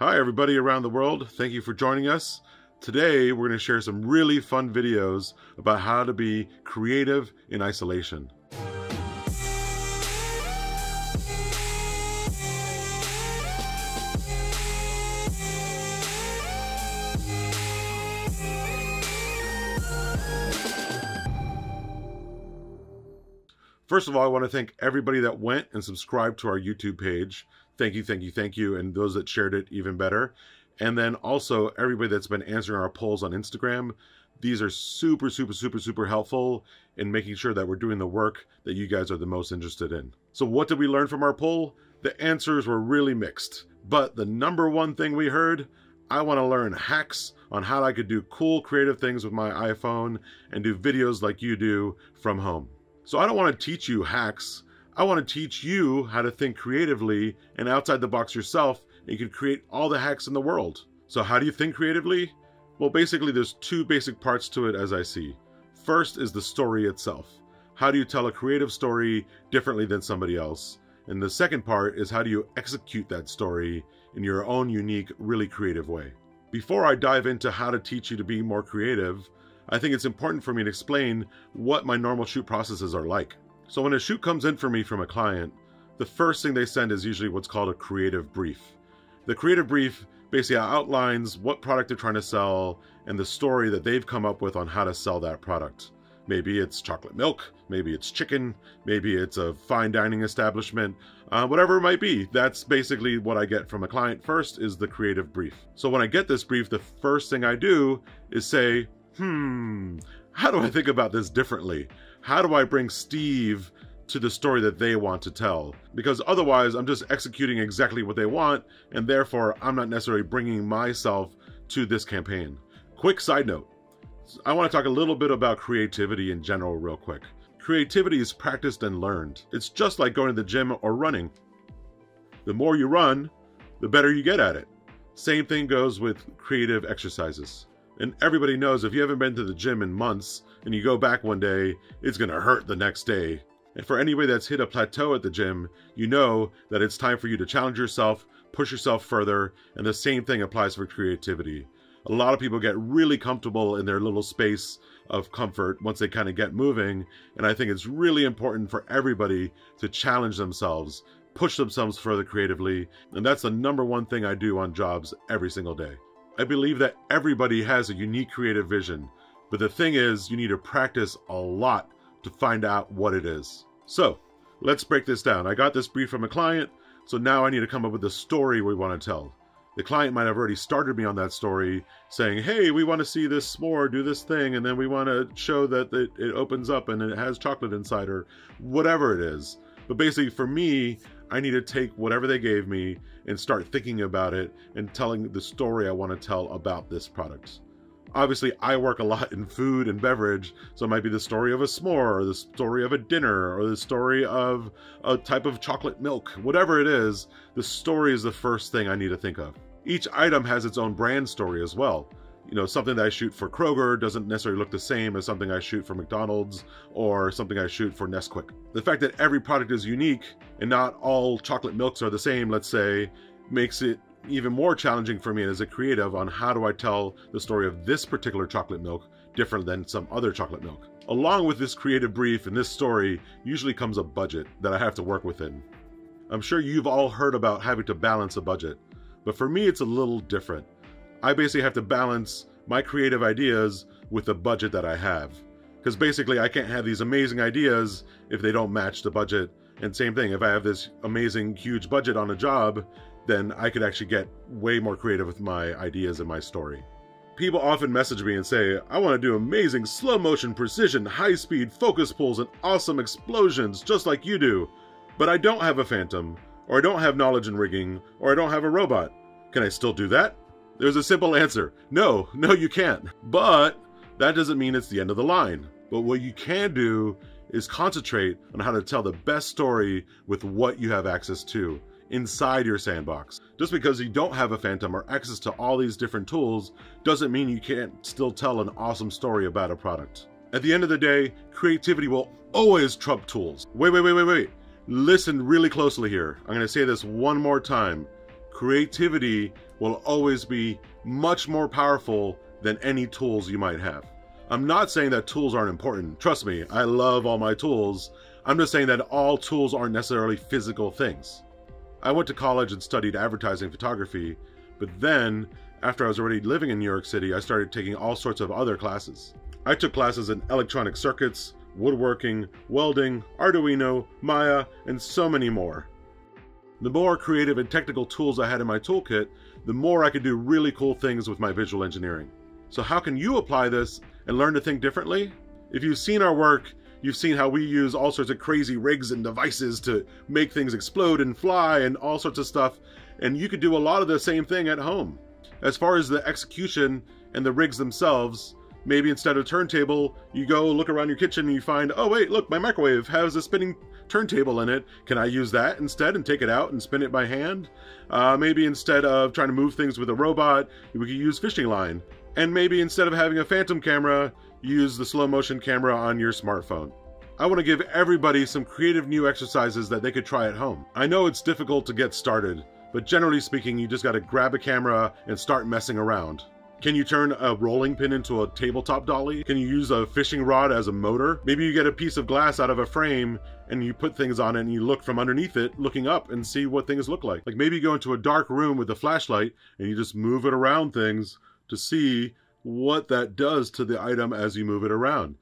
Hi everybody around the world, thank you for joining us. Today we're going to share some really fun videos about how to be creative in isolation. First of all, I want to thank everybody that went and subscribed to our YouTube page. Thank you, thank you, thank you. And those that shared it, even better. And then also everybody that's been answering our polls on Instagram. These are super, super, super, super helpful in making sure that we're doing the work that you guys are the most interested in. So what did we learn from our poll? The answers were really mixed. But the number one thing we heard, I want to learn hacks on how I could do cool, creative things with my iPhone and do videos like you do from home. So I don't want to teach you hacks. I want to teach you how to think creatively and outside the box yourself, and you can create all the hacks in the world. So how do you think creatively? Well, basically there's two basic parts to it as I see. First is the story itself. How do you tell a creative story differently than somebody else? And the second part is how do you execute that story in your own unique, really creative way? Before I dive into how to teach you to be more creative, I think it's important for me to explain what my normal shoot processes are like. So when a shoot comes in for me from a client, the first thing they send is usually what's called a creative brief. The creative brief basically outlines what product they're trying to sell and the story that they've come up with on how to sell that product. Maybe it's chocolate milk, maybe it's chicken, maybe it's a fine dining establishment, whatever it might be. That's basically what I get from a client first, is the creative brief. So when I get this brief, the first thing I do is say, how do I think about this differently? How do I bring Steve to the story that they want to tell? Because otherwise I'm just executing exactly what they want, and therefore I'm not necessarily bringing myself to this campaign. Quick side note, I want to talk a little bit about creativity in general real quick. Creativity is practiced and learned. It's just like going to the gym or running. The more you run, the better you get at it. Same thing goes with creative exercises. And everybody knows if you haven't been to the gym in months and you go back one day, it's going to hurt the next day. And for anybody that's hit a plateau at the gym, you know that it's time for you to challenge yourself, push yourself further, and the same thing applies for creativity. A lot of people get really comfortable in their little space of comfort once they kind of get moving, and I think it's really important for everybody to challenge themselves, push themselves further creatively, and that's the number one thing I do on jobs every single day. I believe that everybody has a unique creative vision, but the thing is, you need to practice a lot to find out what it is. So let's break this down. I got this brief from a client, so now I need to come up with a story we want to tell. The client might have already started me on that story saying, hey, we want to see this s'more do this thing, and then we want to show that it opens up and it has chocolate inside, or whatever it is. But basically for me, I need to take whatever they gave me and start thinking about it and telling the story I want to tell about this product. Obviously, I work a lot in food and beverage, so it might be the story of a s'more, or the story of a dinner, or the story of a type of chocolate milk. Whatever it is, the story is the first thing I need to think of. Each item has its own brand story as well. You know, something that I shoot for Kroger doesn't necessarily look the same as something I shoot for McDonald's or something I shoot for Nesquik. The fact that every product is unique and not all chocolate milks are the same, let's say, makes it even more challenging for me as a creative on how do I tell the story of this particular chocolate milk different than some other chocolate milk. Along with this creative brief and this story usually comes a budget that I have to work within. I'm sure you've all heard about having to balance a budget, but for me it's a little different. I basically have to balance my creative ideas with the budget that I have. Because basically I can't have these amazing ideas if they don't match the budget. And same thing, if I have this amazing huge budget on a job, then I could actually get way more creative with my ideas and my story. People often message me and say, I want to do amazing slow motion, precision, high speed, focus pulls, and awesome explosions just like you do. But I don't have a Phantom, or I don't have knowledge in rigging, or I don't have a robot. Can I still do that? There's a simple answer. No, no you can't. But that doesn't mean it's the end of the line. But what you can do is concentrate on how to tell the best story with what you have access to inside your sandbox. Just because you don't have a Phantom or access to all these different tools doesn't mean you can't still tell an awesome story about a product. At the end of the day, creativity will always trump tools. Wait. Listen really closely here. I'm going to say this one more time. Creativity will always be much more powerful than any tools you might have. I'm not saying that tools aren't important. Trust me, I love all my tools. I'm just saying that all tools aren't necessarily physical things. I went to college and studied advertising photography, but then, after I was already living in New York City, I started taking all sorts of other classes. I took classes in electronic circuits, woodworking, welding, Arduino, Maya, and so many more. The more creative and technical tools I had in my toolkit, the more I could do really cool things with my visual engineering. So how can you apply this and learn to think differently? If you've seen our work, you've seen how we use all sorts of crazy rigs and devices to make things explode and fly and all sorts of stuff, and you could do a lot of the same thing at home. As far as the execution and the rigs themselves, maybe instead of a turntable, you go look around your kitchen and you find, oh wait, look, my microwave has a spinning turntable in it. Can I use that instead and take it out and spin it by hand? Maybe instead of trying to move things with a robot, we could use fishing line. And maybe instead of having a Phantom camera, use the slow motion camera on your smartphone. I want to give everybody some creative new exercises that they could try at home. I know it's difficult to get started, but generally speaking, you just got to grab a camera and start messing around. Can you turn a rolling pin into a tabletop dolly? Can you use a fishing rod as a motor? Maybe you get a piece of glass out of a frame and you put things on it and you look from underneath it, looking up and see what things look like. Like maybe you go into a dark room with a flashlight and you just move it around things to see what that does to the item as you move it around.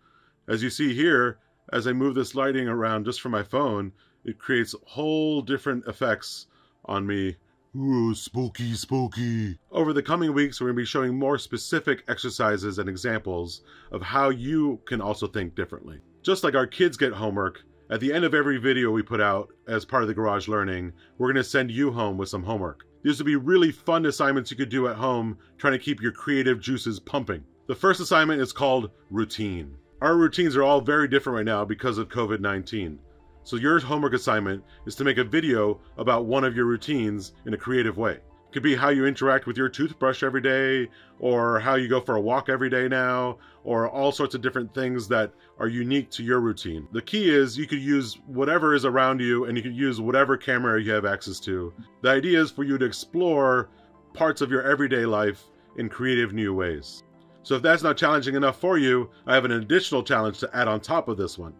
As you see here, as I move this lighting around just for my phone, it creates whole different effects on me. Ooh, spooky, spooky. Over the coming weeks, we're going to be showing more specific exercises and examples of how you can also think differently. Just like our kids get homework, at the end of every video we put out as part of the Garage Learning, we're going to send you home with some homework. These would be really fun assignments you could do at home, trying to keep your creative juices pumping. The first assignment is called routine. Our routines are all very different right now because of COVID-19. So your homework assignment is to make a video about one of your routines in a creative way. It could be how you interact with your toothbrush every day, or how you go for a walk every day now, or all sorts of different things that are unique to your routine. The key is you could use whatever is around you and you could use whatever camera you have access to. The idea is for you to explore parts of your everyday life in creative new ways. So if that's not challenging enough for you, I have an additional challenge to add on top of this one.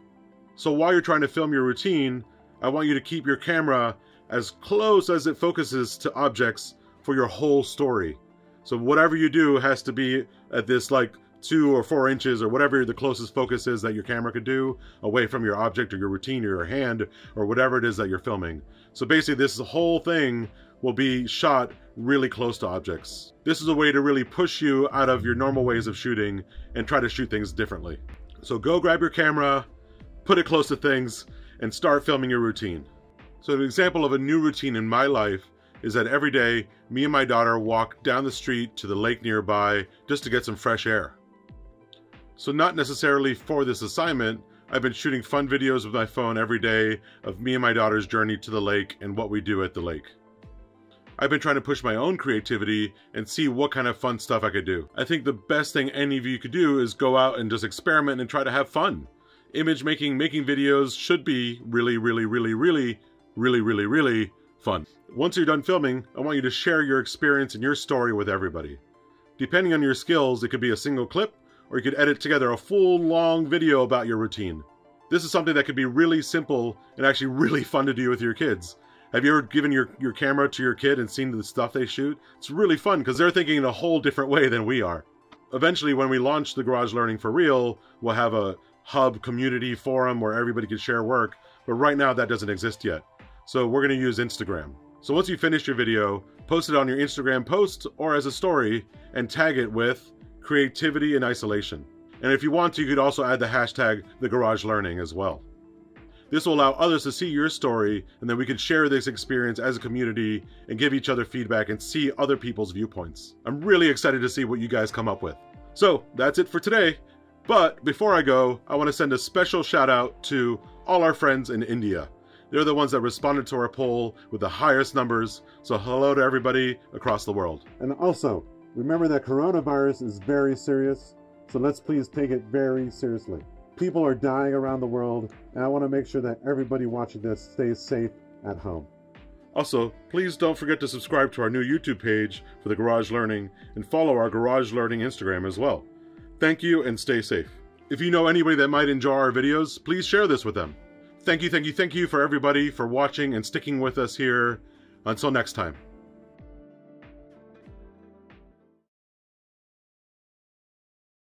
So while you're trying to film your routine, I want you to keep your camera as close as it focuses to objects for your whole story. So whatever you do has to be at this like 2 or 4 inches or whatever the closest focus is that your camera could do away from your object or your routine or your hand or whatever it is that you're filming. So basically this whole thing will be shot really close to objects. This is a way to really push you out of your normal ways of shooting and try to shoot things differently. So go grab your camera, put it close to things, and start filming your routine. So an example of a new routine in my life is that every day, me and my daughter walk down the street to the lake nearby just to get some fresh air. So not necessarily for this assignment, I've been shooting fun videos with my phone every day of me and my daughter's journey to the lake and what we do at the lake. I've been trying to push my own creativity and see what kind of fun stuff I could do. I think the best thing any of you could do is go out and just experiment and try to have fun. Image making, making videos should be really fun. Once you're done filming, I want you to share your experience and your story with everybody. Depending on your skills, it could be a single clip, or you could edit together a full long video about your routine. This is something that could be really simple and actually really fun to do with your kids. Have you ever given your camera to your kid and seen the stuff they shoot? It's really fun because they're thinking in a whole different way than we are. Eventually, when we launch the Garage Learning for real, we'll have a hub community forum where everybody can share work, but right now that doesn't exist yet. So we're going to use Instagram. So once you finish your video, post it on your Instagram post or as a story and tag it with creativity in isolation. And if you want to, you could also add the hashtag #TheGarageLearning as well. This will allow others to see your story, and then we can share this experience as a community and give each other feedback and see other people's viewpoints. I'm really excited to see what you guys come up with. So that's it for today. But before I go, I want to send a special shout out to all our friends in India. They're the ones that responded to our poll with the highest numbers. So hello to everybody across the world. And also, remember that coronavirus is very serious. So let's please take it very seriously. People are dying around the world, and I want to make sure that everybody watching this stays safe at home. Also, please don't forget to subscribe to our new YouTube page for The Garage Learning and follow our Garage Learning Instagram as well. Thank you and stay safe. If you know anybody that might enjoy our videos, please share this with them. Thank you for everybody for watching and sticking with us here. Until next time.